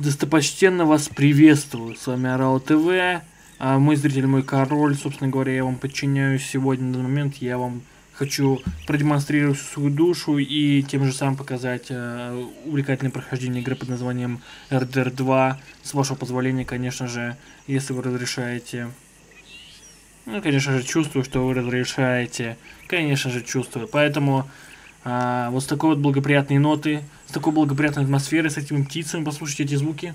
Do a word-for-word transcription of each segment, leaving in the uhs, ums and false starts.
Достопочтенно вас приветствую, с вами Орало ТВ, а мой зритель, мой король, собственно говоря, я вам подчиняюсь сегодня, на данный момент я вам хочу продемонстрировать свою душу и тем же самым показать э, увлекательное прохождение игры под названием Red Dead два, с вашего позволения, конечно же, если вы разрешаете. Ну, конечно же, чувствую, что вы разрешаете, конечно же, чувствую, поэтому... А, вот с такой вот благоприятной ноты, с такой благоприятной атмосферой, с этими птицами, послушайте эти звуки.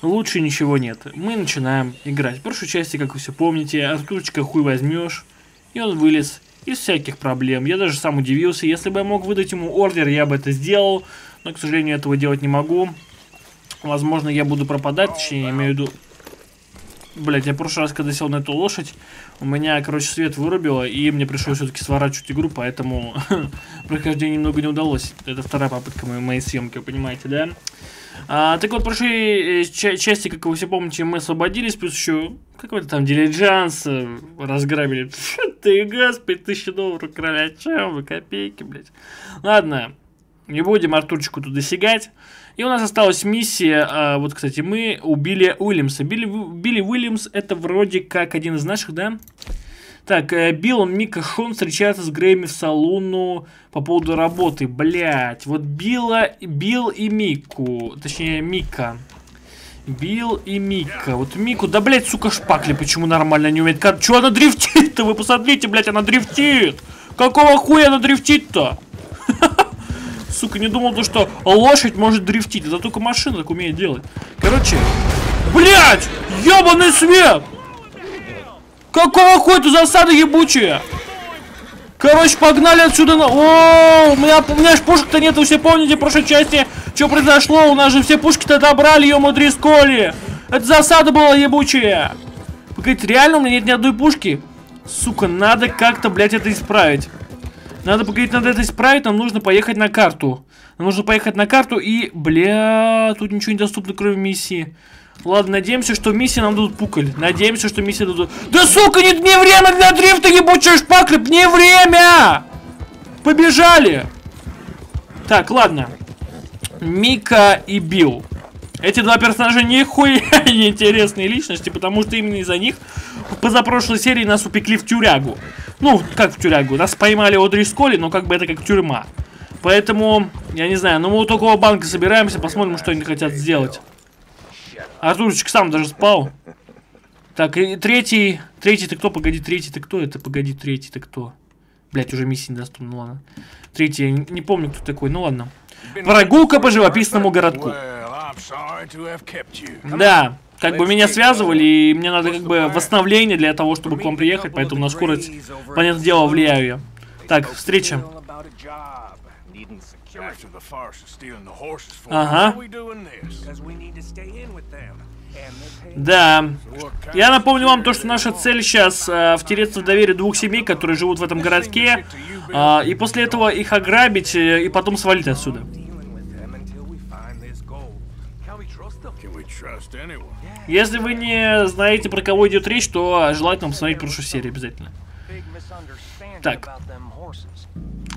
Лучше ничего нет. Мы начинаем играть. В прошлой части, как вы все помните, Артурчика хуй возьмешь, и он вылез из всяких проблем. Я даже сам удивился, если бы я мог выдать ему ордер, я бы это сделал, но, к сожалению, этого делать не могу. Возможно, я буду пропадать, точнее, я имею в виду... Блять, я в прошлый раз, когда сел на эту лошадь, у меня, короче, свет вырубило, и мне пришлось все-таки сворачивать игру, поэтому прохождение немного не удалось. Это вторая попытка моей, моей съемки, вы понимаете, да? А, так вот, в прошлой ча части, как вы все помните, мы освободились, плюс еще какой-то там дилижанс разграбили. Ты, господи, тысяча долларов украли, о чем вы, копейки, блять. Ладно, не будем Артурчику туда сигать. И у нас осталась миссия, а, вот, кстати, мы убили Уильямса. Билли, Билли Уильямс, это вроде как один из наших, да? Так, Билл, Мика, Шон встречаются с Грэмми в салону по поводу работы. Блять, вот Билла, Билл и Мику, точнее, Мика. Билл и Мика, вот Мику, да, блять, сука, шпакли, почему нормально не умеет? Как, чё она дрифтит-то? Вы посмотрите, блять, она дрифтит! Какого хуя она дрифтит-то? Сука, не думал то, что лошадь может дрифтить. Это только машина так умеет делать. Короче, блять, ёбаный свет! Какого хуя ты засада ебучая? Короче, погнали отсюда на... О, у меня, у меня ж пушек-то нет, вы все помните в прошлой части, что произошло? У нас же все пушки-то отобрали, ё O'Driscoll. Это засада была ебучая. Погодите, реально у меня нет ни одной пушки? Сука, надо как-то, блять, это исправить. Надо поговорить, надо это исправить, нам нужно поехать на карту. Нам нужно поехать на карту и... Бля, тут ничего не доступно, кроме миссии. Ладно, надеемся, что миссии нам дадут пуколь. Надеемся, что миссии дадут... Да, сука, не, не время для дрифта, ебучая шпакля! Не время! Побежали! Так, ладно. Мика и Билл. Эти два персонажа нихуя не интересные личности, потому что именно из-за них в позапрошлой серии нас упекли в тюрягу. Ну, как в тюрягу, нас поймали O'Driscoll, но как бы это как тюрьма. Поэтому, я не знаю, но мы у такого банка собираемся, посмотрим, что они хотят сделать. Артурчик сам даже спал. Так, и третий, третий ты кто, погоди, третий ты кто, это погоди, третий ты кто. Блять, уже миссия недоступна, ну ладно. Третий, я не помню, кто такой, ну ладно. Прогулка по живописному городку. Да, как бы меня связывали, и мне надо как бы восстановление для того, чтобы к вам приехать, поэтому на скорость, понятное дело, влияю я. Так, встреча. Ага. Да. Я напомню вам то, что наша цель сейчас э, втереться в доверие двух семей, которые живут в этом городке, э, и после этого их ограбить, э, и потом свалить отсюда. Если вы не знаете, про кого идет речь, то желательно посмотреть прошлую серию обязательно. Так.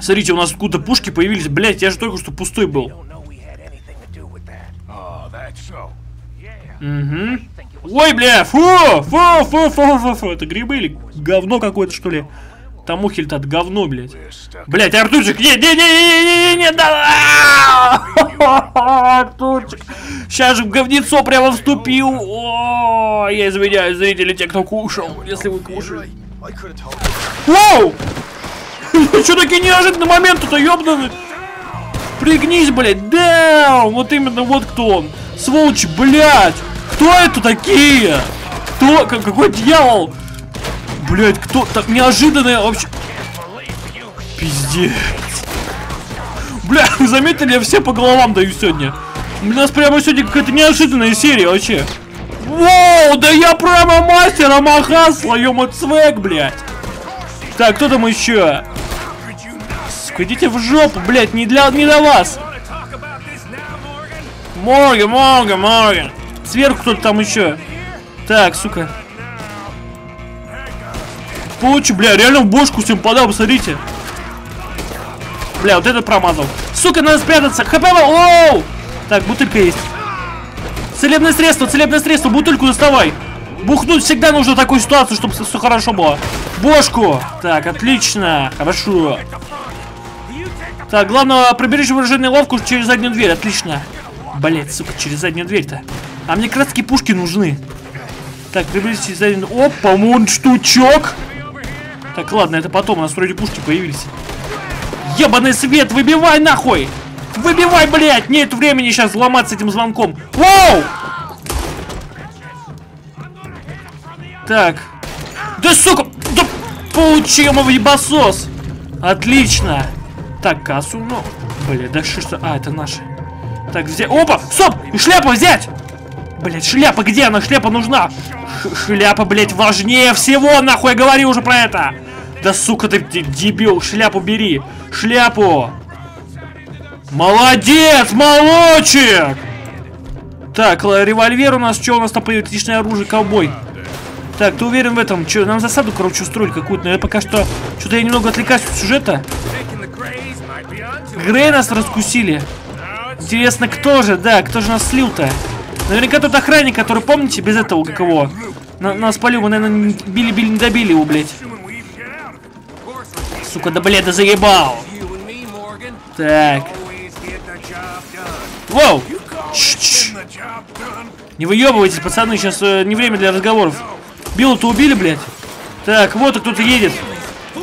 Смотрите, у нас откуда пушки появились. Блять, я же только что пустой был. Угу. Ой, бля, фу, фу, фу, фу, фу, фу. Это грибы или говно какое-то, что ли? Там ухиль-то-то говно, блядь. Блядь, Артурчик, не, не, не, не, не, не, да, Артурчик. Сейчас же в говнецо прямо вступил. О, я извиняюсь, зрители, те, кто кушал, если вы кушали. Воу! Что такие неожиданные моменты-то, ёбаный? Пригнись, блядь, да, вот именно, вот кто он. Сволочь, блядь. Кто это такие? Кто, какой дьявол? Блять, кто так неожиданное вообще? Пиздец. Бля, вы заметили, я все по головам даю сегодня. У нас прямо сегодня какая-то неожиданная серия вообще. Воу, да я прямо мастер амахасла, ё-мо цвек, блядь. Так, кто там еще? Сходите в жопу, блядь, не для, не для вас. Морган, Морган, Морган. Сверху кто-то там еще. Так, сука. Получи, бля, реально в бошку всем подал, посмотрите. Бля, вот это промазал. Сука, надо спрятаться. ХП. Оу! Так, бутылька есть. Целебное средство, целебное средство. Бутыльку доставай. Бухнуть всегда нужно в такую ситуацию, чтобы все хорошо было. Бошку. Так, отлично. Хорошо. Так, главное, пробережь вооруженную ловку через заднюю дверь. Отлично. Блять, сука, через заднюю дверь-то. А мне краски пушки нужны. Так, прибережь через заднюю дверь. Опа, вон штучок. Так, ладно, это потом. У нас вроде пушки появились. Ебаный свет, выбивай нахуй! Выбивай, блядь! Нет времени сейчас ломаться этим звонком. Воу! Так. Да сука! Да получи его, ебасос! Отлично! Так, кассу, ну. Блядь, да что что? А, это наши. Так, взять. Опа! Стоп! И шляпу взять! Блядь, шляпа, где она? Шляпа нужна! Ш шляпа, блядь, важнее всего, нахуй, я говорю уже про это! Да сука ты, дебил, шляпу бери! Шляпу! Молодец, молочек! Так, револьвер у нас, что у нас там появится? Личное оружие, ковбой. Так, ты уверен в этом? Че, нам засаду, короче, устроили какую-то, но я пока что... Что-то я немного отвлекаюсь от сюжета. Грей нас раскусили. Интересно, кто же, да, кто же нас слил-то? Наверняка тот охранник, который, помните, без этого, как его? На нас по-любому, наверное, били-били, не добили его, блядь. Сука, да, блядь, да заебал. Так. Воу! Не выебывайтесь, пацаны, сейчас э, не время для разговоров. Билла-то убили, блядь. Так, вот и кто-то едет.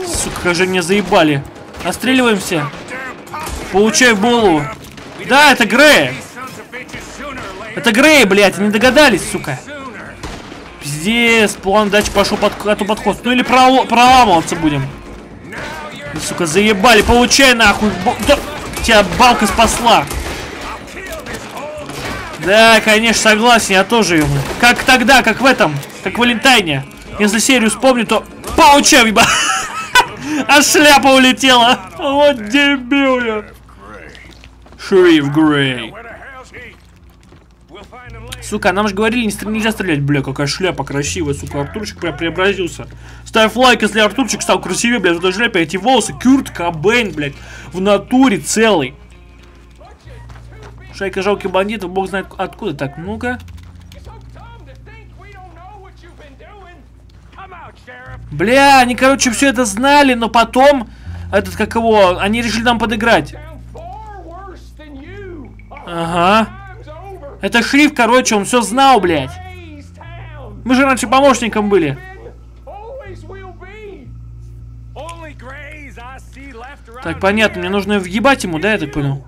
Сука, как же меня заебали. Отстреливаемся. Получай в голову. Да, это Грей. Это Грей, блядь, не догадались, сука. Пиздец, план дачи пошел под, а то подход. Ну или проламываться будем. Да, сука, заебали, получай нахуй. Да, тебя балка спасла. Да, конечно, согласен, я тоже ему. Как тогда, как в этом, как в Валентайне. Если серию вспомню, то... Получай, еба! А шляпа улетела! Вот дебил я! Шериф Грей. Сука, нам же говорили, нельзя стрелять. Бля, какая шляпа красивая, сука. Артурчик прям преобразился. Ставь лайк, если Артурчик стал красивее, бля, за шляпе. Эти волосы, Кюрт Кобейн, блядь, в натуре целый. Шайка жалких бандитов, бог знает откуда. Так, ну-ка. Бля, они, короче, все это знали, но потом, этот, как его, они решили нам подыграть. Ага. Это шрифт, короче, он все знал, блядь. Мы же раньше помощником были. Так, понятно, мне нужно въебать ему, да, я так понял?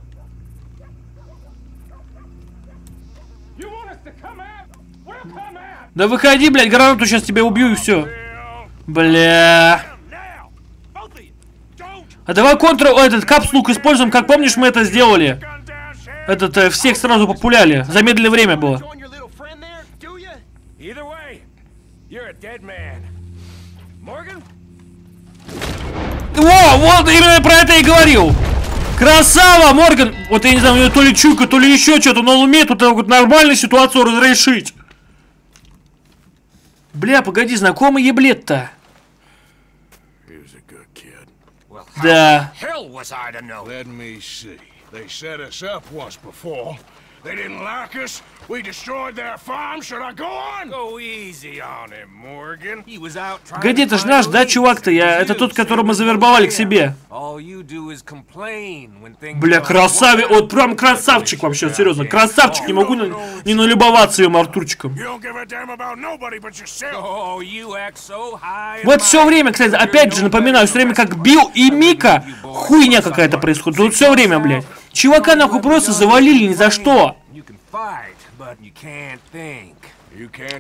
Да выходи, блядь, гранату сейчас тебя убью и все. Бля. А давай контрол, этот капслук используем, как помнишь, мы это сделали. Этот, всех сразу популяли. Замедлили время было. Во, вот именно про это и говорил. Красава, Морган. Вот я не знаю, у него то ли чуйка, то ли еще что-то, но он умеет вот эту вот нормальную ситуацию разрешить. Бля, погоди, знакомый еблет-то. Да. Погоди, это ж наш, да, чувак-то? Я... Это тот, которого мы завербовали к себе. Бля, красавец. Вот прям красавчик вообще, серьезно. Красавчик, не могу на... не налюбоваться ее Артурчиком. Вот все время, кстати, опять же напоминаю, все время как Билл и Мика, хуйня какая-то происходит. Вот все время, блядь. Чувака нахуй просто завалили ни за что.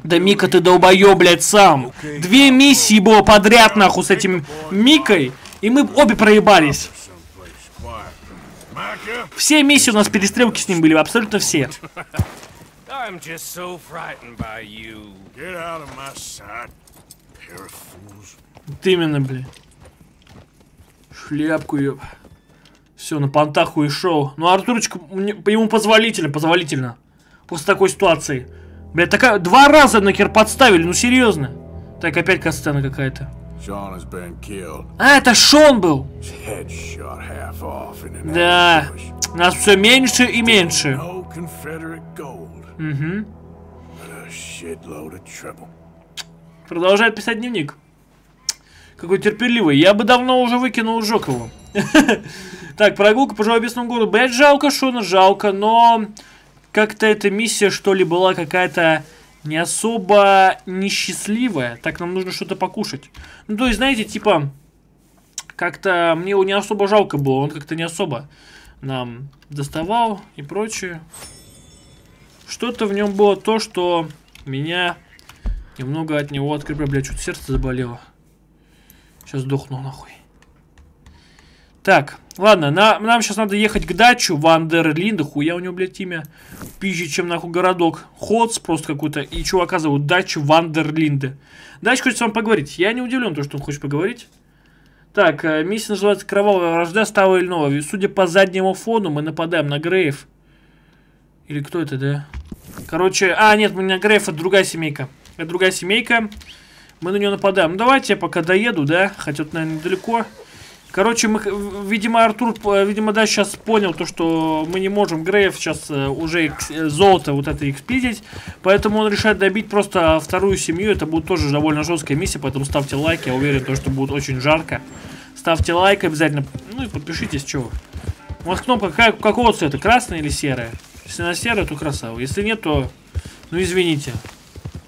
Да Мика, ты долбоёб, блядь, сам. Две миссии было подряд, нахуй, с этим Микой, и мы обе проебались. Все миссии у нас перестрелки с ним были, абсолютно все. Вот именно, блядь. Шляпку, ёб. Все, на понтах уешел. Ну, Артурочка, ему позволительно, позволительно. После такой ситуации. Блядь, такая... Два раза нахер подставили, ну серьезно. Так, опять касцена какая-то. А, это Шон был. Да. Нас все меньше и меньше. Угу. Продолжает писать дневник. Какой терпеливый. Я бы давно уже выкинул жёг его. Так, прогулка по живописному городу. Блять, жалко Шона, жалко, но... Как-то эта миссия, что ли, была какая-то не особо несчастливая. Так, нам нужно что-то покушать. Ну, то есть, знаете, типа... Как-то мне его не особо жалко было. Он как-то не особо нам доставал и прочее. Что-то в нем было то, что меня... Немного от него открепляю. Бля, что-то сердце заболело. Сейчас сдохну нахуй. Так, ладно, на, нам сейчас надо ехать к дачу Вандерлинда. Хуя у него, блядь, имя пизже, чем нахуй городок. Ходс просто какой-то. И чувака зовут дачу Вандерлинда. Дач хочет с вами поговорить. Я не удивлен, то, что он хочет поговорить. Так, миссия называется «Кровавая вражда старого или нового». Судя по заднему фону, мы нападаем на Грейв. Или кто это, да? Короче, а, нет, мы не на Грейв, это другая семейка. Это другая семейка. Мы на нее нападаем. Ну, давайте я пока доеду, да? Хотя, наверное, недалеко. Короче, мы, видимо, Артур, видимо, да, сейчас понял то, что мы не можем Грейв сейчас уже золото вот это экспидить. Поэтому он решает добить просто вторую семью. Это будет тоже довольно жесткая миссия, поэтому ставьте лайк. Я уверен, то, что будет очень жарко. Ставьте лайк обязательно. Ну и подпишитесь, чего. У вас кнопка какая, какого цвета? Красная или серая? Если она серая, то красава. Если нет, то... Ну, извините.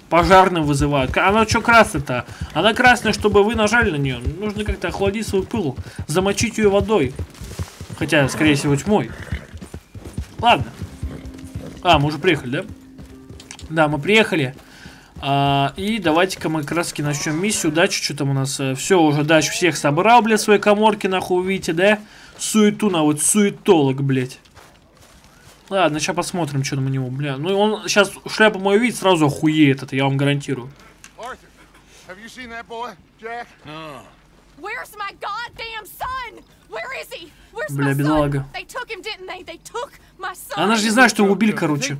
Пожарным вызывают. Она что красная-то? Она красная, чтобы вы нажали на нее. Нужно как-то охладить свою пылу. Замочить ее водой. Хотя, скорее всего, тьмой. Ладно. А, мы уже приехали, да? Да, мы приехали. А, и давайте-ка мы как раз таки начнем миссию. Дачу, что там у нас? Все, уже дачу всех собрал, блядь, свои коморки, нахуй, видите, да? Суету на вот суетолог, блядь. Ладно, сейчас посмотрим, что там у него, бля. Ну, он сейчас шляпу мою видит, сразу охуеет это, я вам гарантирую. Бля, бедолага. Она же не знает, что его убили, короче.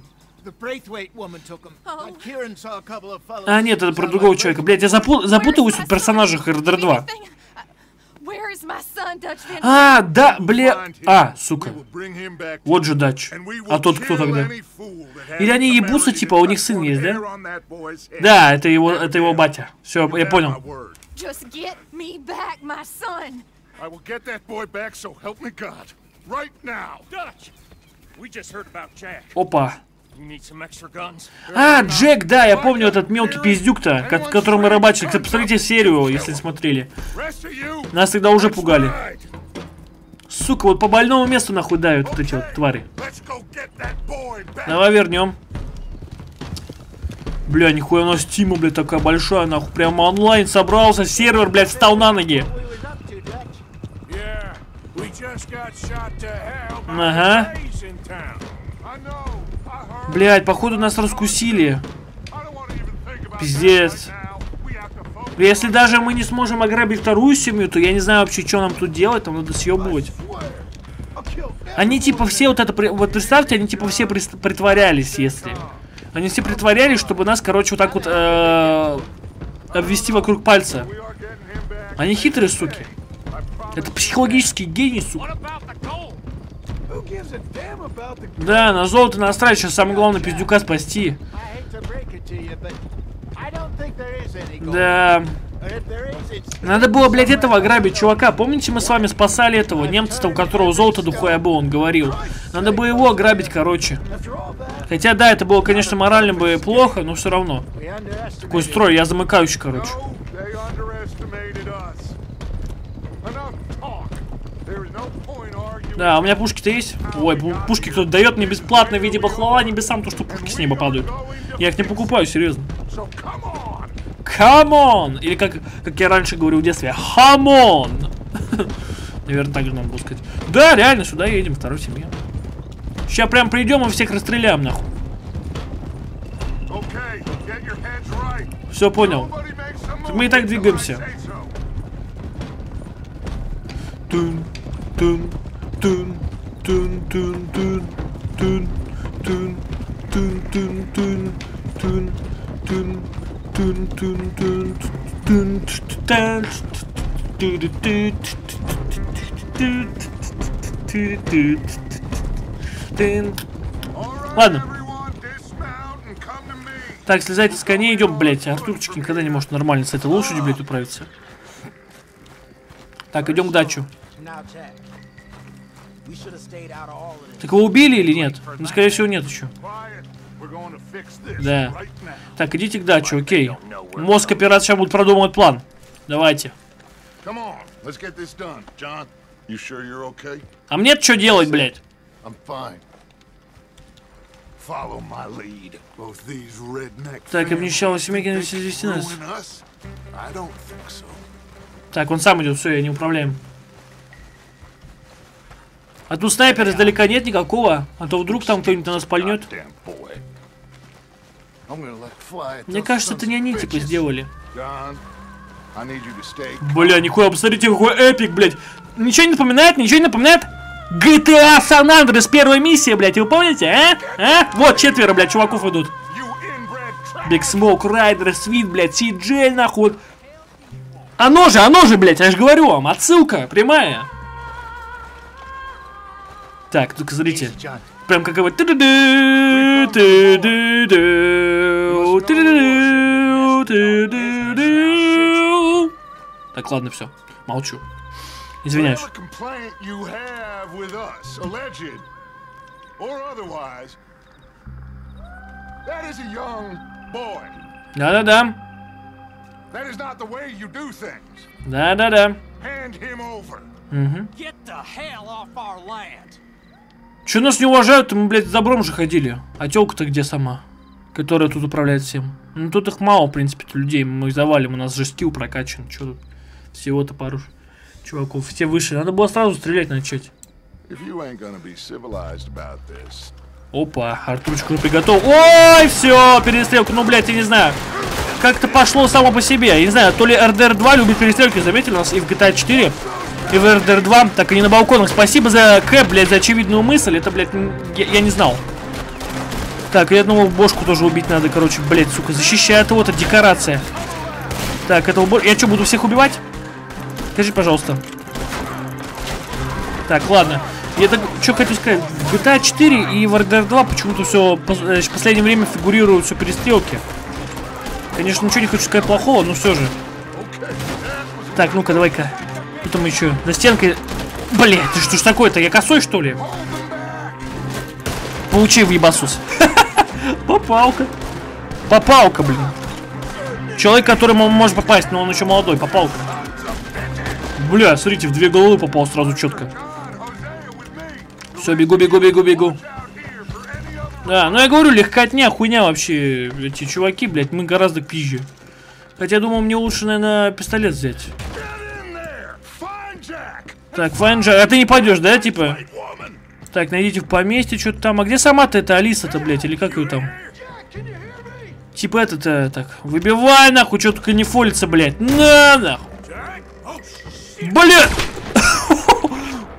А, нет, это про другого человека. Блядь, я запу запутываюсь в персонажах Р Д Р два. А, да, бля... А, сука. Вот же Дач. А тот кто тогда? Или они ебусы, типа, у них сын есть, да? Да, это его, это его батя. Все, я понял. Опа. А, Джек, да, я помню этот мелкий пиздюк-то, который мы рыбачили. Кстати, посмотрите серию, если смотрели. Нас тогда уже пугали. Сука, вот по больному месту нахуй давят вот эти вот твари. Давай вернем. Бля, нихуя у нас Тима, бля, такая большая, нахуй. Прямо онлайн собрался, сервер, блядь, встал на ноги. Ага. Блять, походу нас раскусили. Пиздец. Если даже мы не сможем ограбить вторую семью, то я не знаю вообще, что нам тут делать. Там надо съебывать. Они типа все вот это... Вот представьте, они типа все притворялись, если... Они все притворялись, чтобы нас, короче, вот так вот... Э-э- обвести вокруг пальца. Они хитрые, суки. Это психологический гений, сука. Да, на золото настраивать, сейчас самое главное пиздюка спасти. Да. Надо было, блядь, этого ограбить чувака. Помните, мы с вами спасали этого немца, у которого золото духуя было, он говорил. Надо было его ограбить, короче. Хотя, да, это было, конечно, морально бы плохо, но все равно. Такой строй, я замыкающий, короче. Да, у меня пушки-то есть. Ой, пушки кто-то дает мне бесплатно в виде бахлала, не без сам то, что пушки с неба падают. Я их не покупаю, серьезно. Камон! Или как, как я раньше говорил в детстве, хамон! Наверное, так же нам было сказать. Да, реально, сюда едем, второй семье. Сейчас прям придем и всех расстреляем, нахуй. Все понял. Мы и так двигаемся. Тун, тун, тун, тун, тун, тун, тун, тун, тун, тун, тун, тун, тун, тун, тун, тун, тун. Ладно. Так, слезайте с коней, идем, блядь. Артурчик никогда не может нормально с этой лошадью, блядь, управиться. Так, идем к дачу. Так его убили или нет? Ну, скорее всего, нет еще. Да. Так, идите к дачу, окей. Мозг оператор сейчас будут продумывать план. Давайте. А мне-то что делать, блядь? Так, обнищала семейки на все нас. Так, он сам идет, все, я не управляем. А тут снайпера издалека нет никакого, а то вдруг там кто-нибудь на нас пальнет. Мне кажется, это не они типа сделали. Бля, нихуя, посмотрите, какой эпик, блядь. Ничего не напоминает, ничего не напоминает? джи ти эй San Andreas, первая миссия, блядь, вы помните, а? А? Вот четверо, блядь, чуваков идут. Big Smoke, Rider, Sweet, блядь, си джей, нахуй. Оно же, оно же, блядь, я же говорю вам, отсылка прямая. Так, только смотрите, прям как его... Так, ладно, все, молчу. Извиняюсь. Да-да-да. Да-да-да. Угу. Че нас не уважают, мы, блядь, с добром же ходили. А телка-то где сама? Которая тут управляет всем. Ну тут их мало, в принципе, людей. Мы их завалим, у нас же скилл прокачан. Че тут? Всего-то пару чуваков. Все выше. Надо было сразу стрелять начать. Опа, Артурчик уже приготовил. Ой, все, перестрелка. Ну, блядь, я не знаю. Как-то пошло само по себе. Я не знаю, то ли эр дэ эр два любит перестрелки. Заметили, у нас и в джи ти эй четыре. И в эр дэ эр два, так и не на балконах. Спасибо за кэп, блядь, за очевидную мысль. Это, блядь, я, я не знал. Так, я думал, бошку тоже убить надо, короче, блядь, сука. Защищает его, это декорация. Так, этого бош... Я что, буду всех убивать? Скажи, пожалуйста. Так, ладно. Я так, что хочу сказать. В джи ти эй четыре и в эр дэ эр два почему-то все... В последнее время фигурируют все перестрелки. Конечно, ничего не хочу сказать плохого, но все же. Так, ну-ка, давай-ка. Там еще за стенкой. Блять, ты что ж такое-то? Я косой, что ли? Получи в ебасус. Попалка. Попалка, блин. Человек, которому он может попасть, но он еще молодой. Попалка. Бля, смотрите, в две головы попал сразу четко. Все, бегу, бегу, бегу, бегу. Да, ну я говорю, легкотня, хуйня вообще. Эти чуваки, блядь, мы гораздо пизже. Хотя, думаю, мне лучше, наверное, пистолет взять. Так, Файнджа, а ты не пойдешь, да, типа? Так, найдите в поместье что-то там. А где сама-то эта Алиса-то, блядь, или как ее там? Типа это-то, так, выбивай, нахуй, что только не фолится, блядь. На, нахуй. Блядь!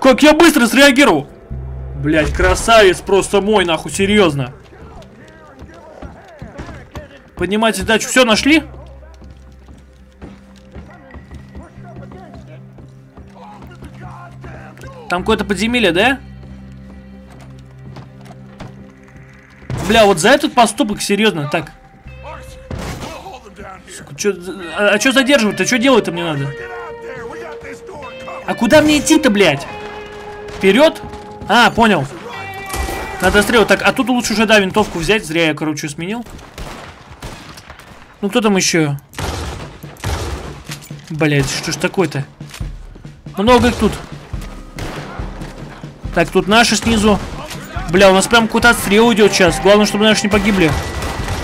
Как я быстро среагировал! Блядь, красавец просто мой, нахуй, серьезно. Поднимайте дачу. Все, нашли? Там какое-то подземелье, да? Бля, вот за этот поступок, серьезно, так. Сука, чё, а, а что задерживать-то? Что делать-то мне надо? А куда мне идти-то, блядь? Вперед? А, понял. Надо стрелять. Так, а тут лучше уже, да, винтовку взять. Зря я, короче, сменил. Ну, кто там еще? Блядь, что ж такое-то? Много их тут. Так, тут наши снизу. Бля, у нас прям какой-то отстрел идет сейчас. Главное, чтобы наши не погибли.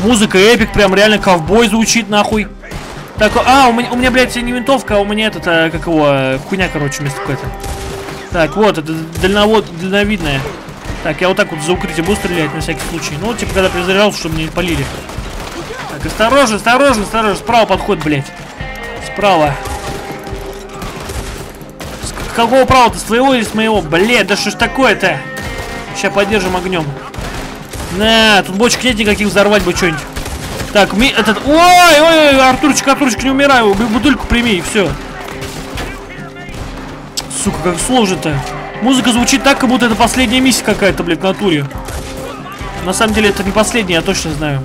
Музыка эпик, прям реально ковбой звучит, нахуй. Так, а, у меня, у меня блядь, не винтовка, а у меня этот, а, как его, хуйня, короче, вместо какой-то. Так, вот, это дальновод, дальновидная. Так, я вот так вот за укрытие буду стрелять на всякий случай. Ну, типа, когда перезаряжался, чтобы мне не полили. Так, осторожно, осторожно, осторожно. Справа подход, блядь. Справа. Какого права-то, с твоего или с моего? Блядь, да что ж такое-то? Сейчас поддержим огнем. На, тут бочек нет никаких, взорвать бы что-нибудь. Так, ми... этот... Ой, ой, ой, Артурчик, Артурчик, не умирай. Бутыльку прими, и все. Сука, как сложно-то. Музыка звучит так, как будто это последняя миссия какая-то, блядь, в натуре. На самом деле это не последняя, я точно знаю.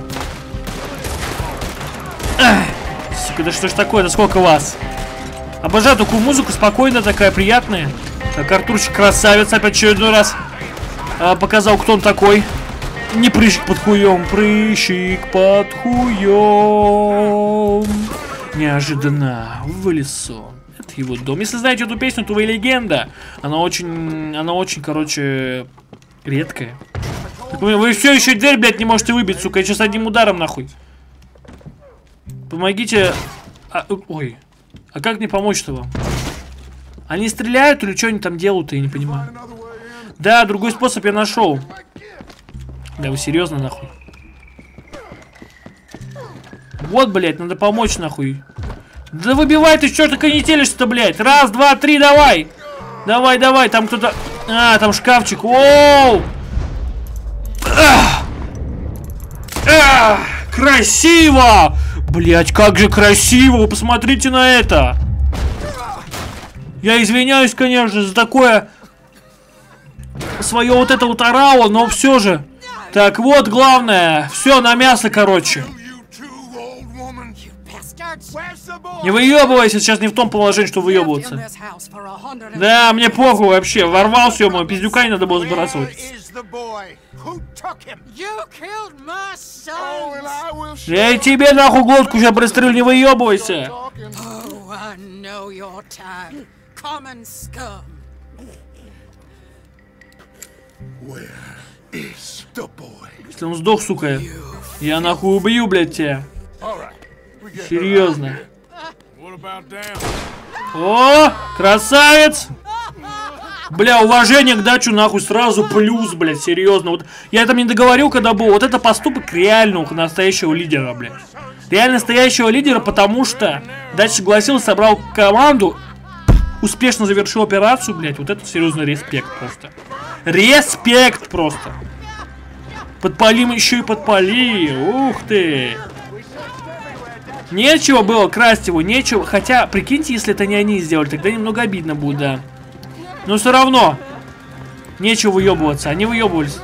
Эх, сука, да что ж такое, да сколько вас? Обожаю такую музыку, спокойная такая, приятная. Так, Артурчик красавец, опять очередной раз а, показал, кто он такой. Не прыщик под хуем, прыщик под хуем. Неожиданно вылез он. Это его дом. Если знаете эту песню, то вы легенда. Она очень, она очень, короче, редкая. Так, вы все еще дверь, блядь, не можете выбить, сука. Я сейчас одним ударом, нахуй. Помогите. А, ой. А как мне помочь-то вам? Они стреляют или что они там делают, я не понимаю. Да, другой способ я нашел. Да вы серьезно, нахуй? Вот, блядь, надо помочь, нахуй. Да выбивай ты, черт, так и не телишься-то, блядь. Раз, два, три, давай. Давай, давай, там кто-то... А, там шкафчик. Оу! Ах! Ах! Красиво! Блядь, как же красиво! Вы посмотрите на это! Я извиняюсь, конечно, за такое... Свое вот это вот орало, но все же... Так, вот главное. Все, на мясо, короче. Не выебывайся, сейчас не в том положении, что выебываться. Да, мне похуй вообще. Ворвался, ё-моё, пиздюка не надо было сбрасывать. Я и тебе нахуй глотку сейчас пристрелю, не выебывайся. Если он сдох, сука, я нахуй убью, блядь, тебя. Серьезно. О, красавец! Бля, уважение к дачу нахуй сразу плюс, блядь, серьезно. Вот я там не договорил, когда был. Вот это поступок реального настоящего лидера, блядь. Реально настоящего лидера, потому что дальше согласился, собрал команду, успешно завершил операцию, блядь. Вот это серьезный респект просто. Респект просто. Подпалим еще и подпали. Ух ты. Нечего было красть его, нечего. Хотя, прикиньте, если это не они сделали, тогда немного обидно будет, да. Но все равно. Нечего выебываться, они выебывались.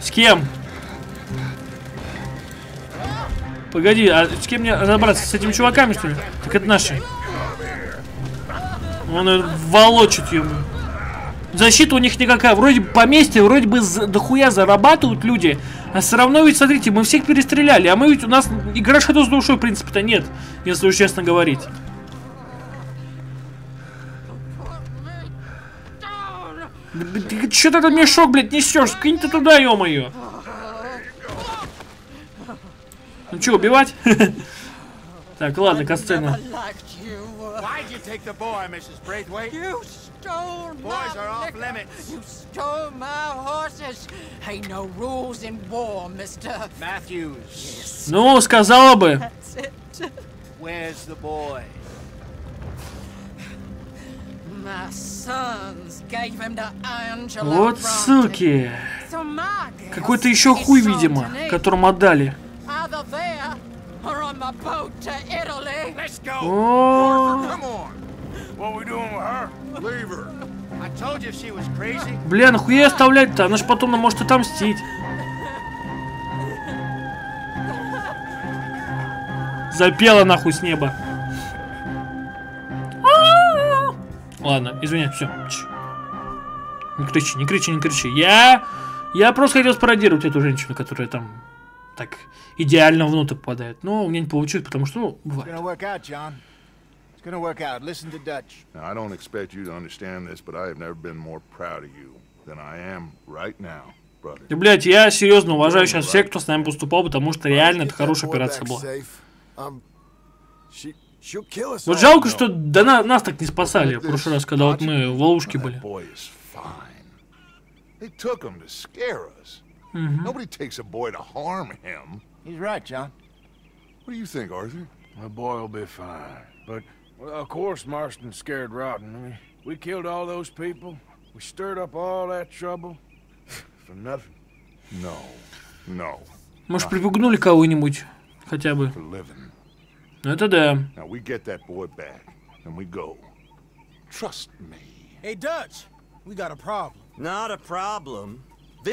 С кем? Погоди, а с кем мне разобраться? С этими чуваками, что ли? Так это наши. Он волочит ему. Защита у них никакая. Вроде бы поместье, вроде бы дохуя зарабатывают люди. А все равно ведь, смотрите, мы всех перестреляли. А мы ведь у нас игра шаду с душой, в принципе-то, нет. Если уж честно говорить. Ты что ты этот мешок, блядь, несешь? Скинь ты туда, ё-моё. Ну что, убивать? Так, ладно, касцена. Ну, сказала бы. Вот суки. Какой-то еще хуй, видимо, которому отдали. О-о-о. Бля, нахуя оставлять-то? Она же потом нам может отомстить. Запела нахуй с неба. Ладно, извиняюсь, все. Не кричи, не кричи, не кричи. Я... Я просто хотел спародировать эту женщину, которая там... Так, идеально внутрь попадает. Но у меня не получилось, потому что, ну, бывает. Gonna work out. Listen to Dutch. Now, I don't expect you to understand this, but I have never been more proud of you than I am right now, brother. Да, блядь, я серьезно уважаю сейчас всех, кто с нами поступал, потому что реально это хорошая операция была. Вот жалко, что да на, нас так не спасали в прошлый раз, когда вот мы в ловушке были. Угу. Well, of course, Marston scared rotten. I mean, we killed all those people. We stirred up all that trouble for nothing. No, no. Может, припугнули кого-нибудь? хотя бы. Это да.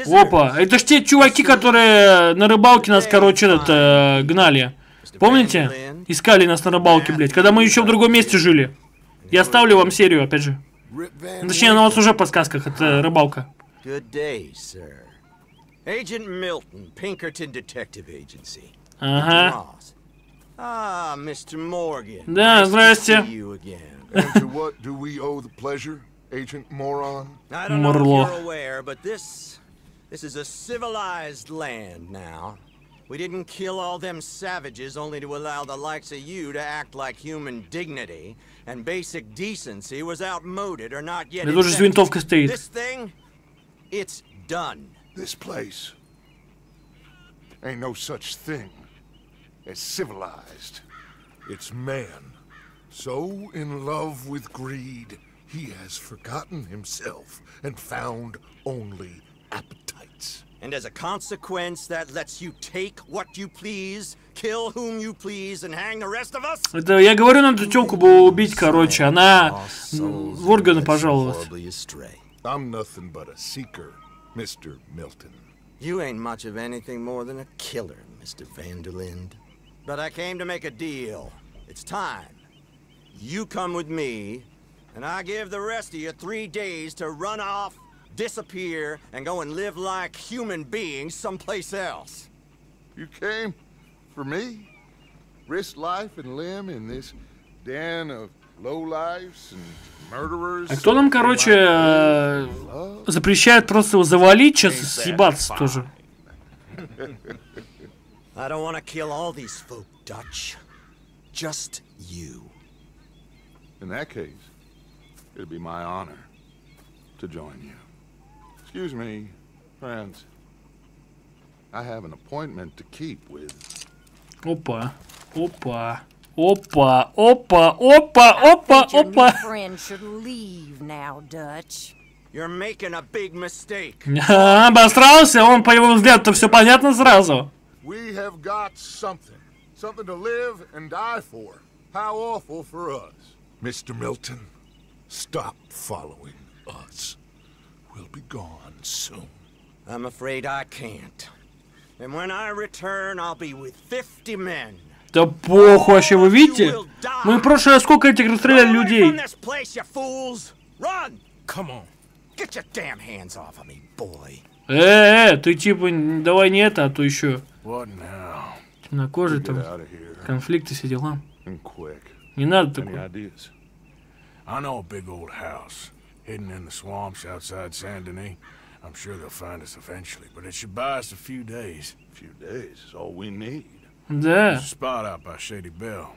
Опа, это ж те чуваки, которые на рыбалке нас, короче, это, гнали. Помните? Искали нас на рыбалке, блядь, когда мы еще в другом месте жили. Я ставлю вам серию, опять же. Точнее, она у вас уже в подсказках, это рыбалка. Ага. Да, здрасте. Морло. We didn't kill all them savages only to allow the likes of you to act like human dignity and basic decency was outmoded or not yet. This thing, it's done. This place ain't no such thing as civilized. It's man, so in love with greed, he has forgotten himself and found only appetites. And as a consequence, that lets you take what you please, kill whom you please, and hang the rest of us. Это я говорю, надо тёлку бы убить, короче. Она в органы пожаловалась. I'm nothing but a seeker, Mister Milton. You ain't much of anything more than a killer, Mister Vanderlind. But I came to make a deal. It's time. You come with me, and I give the rest of you three days to run off. Disappear and go and live like human beings someplace else. You came for me? Risk life and limb in this den of lowlifes and murderers. А кто нам, короче, запрещает просто его завалить, сейчас съебаться тоже. I don't want to kill all these folk, Dutch. Just you. In that case, it'd be my honor to join you. Excuse me, friends. I have an appointment to keep with. Опа, опа, опа, опа, опа, опа, опа. Обосрался, он по его взгляду-то все понятно сразу. We have got something, something to live and die for. How awful for us, Mister Milton. Stop following us. We'll be gone soon. I'm afraid I can't. And when I return, I'll be with fifty men. Да похуй вообще, вы видите? Мы в прошлое сколько этих расстреляли людей? Э, ты типа давай не это, а то еще. На коже там конфликты все дела. Не надо такого. Hidden in the swamps outside Saint-Denis. I'm sure they'll find us eventually, but it should buy us a few days. A few days is all we need. Yeah. Spot out by Shady Bell.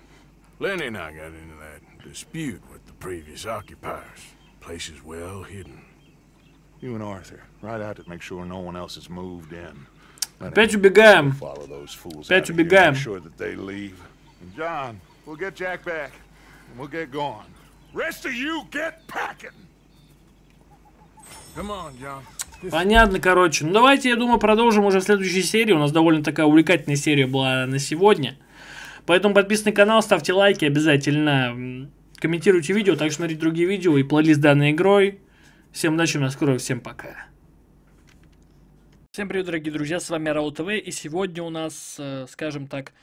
Lenny and I got into that dispute with the previous occupiers. Place is well hidden. You and Arthur, ride out to make sure no one else has moved in. Bet you begam. Follow those fools. Bet you begam. Make sure that they leave. And John, we'll get Jack back, and we'll get going. Rest of you get packing. Понятно, короче. Ну давайте, я думаю, продолжим уже в следующей серии. У нас довольно такая увлекательная серия была на сегодня. Поэтому подписывайтесь на канал, ставьте лайки, обязательно комментируйте видео, также смотрите другие видео и плейлист данной игрой. Всем удачи, на скорую, всем пока. Всем привет, дорогие друзья, с вами Oralo ти ви. И сегодня у нас, скажем так,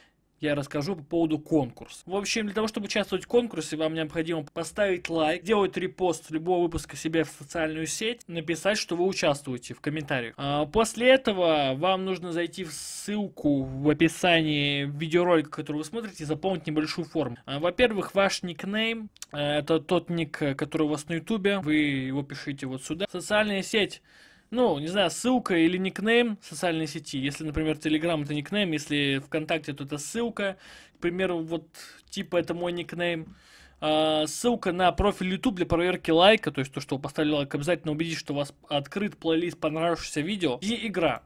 я расскажу по поводу конкурса. В общем, для того, чтобы участвовать в конкурсе, вам необходимо поставить лайк, делать репост любого выпуска себе в социальную сеть, написать, что вы участвуете в комментариях. А после этого вам нужно зайти в ссылку в описании видеоролика, который вы смотрите, и заполнить небольшую форму. А, во-первых, ваш никнейм, а, это тот ник, который у вас на ютубе, вы его пишите вот сюда. Социальная сеть. Ну, не знаю, ссылка или никнейм социальной сети. Если, например, Telegram это никнейм, если ВКонтакте, то это ссылка. К примеру, вот типа это мой никнейм. А, ссылка на профиль YouTube для проверки лайка, то есть то, что вы поставили лайк, обязательно убедитесь, что у вас открыт плейлист понравившегося видео и игра.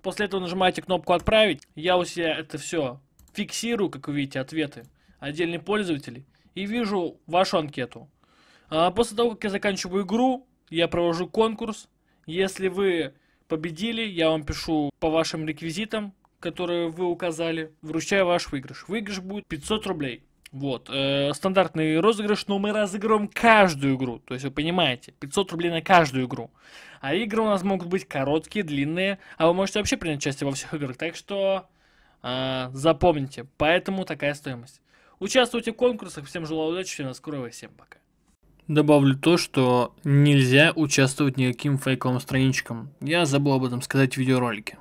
После этого нажимаете кнопку «Отправить». Я у себя это все фиксирую, как вы видите, ответы отдельных пользователей. И вижу вашу анкету. А, после того, как я заканчиваю игру, я провожу конкурс. Если вы победили, я вам пишу по вашим реквизитам, которые вы указали, вручаю ваш выигрыш. Выигрыш будет пятьсот рублей. Вот, э, стандартный розыгрыш, но мы разыграем каждую игру, то есть вы понимаете, пятьсот рублей на каждую игру. А игры у нас могут быть короткие, длинные, а вы можете вообще принять участие во всех играх, так что э, запомните, поэтому такая стоимость. Участвуйте в конкурсах, всем желаю удачи, всем скорого, всем пока. Добавлю то, что нельзя участвовать никаким фейковым страничкам, я забыл об этом сказать в видеоролике.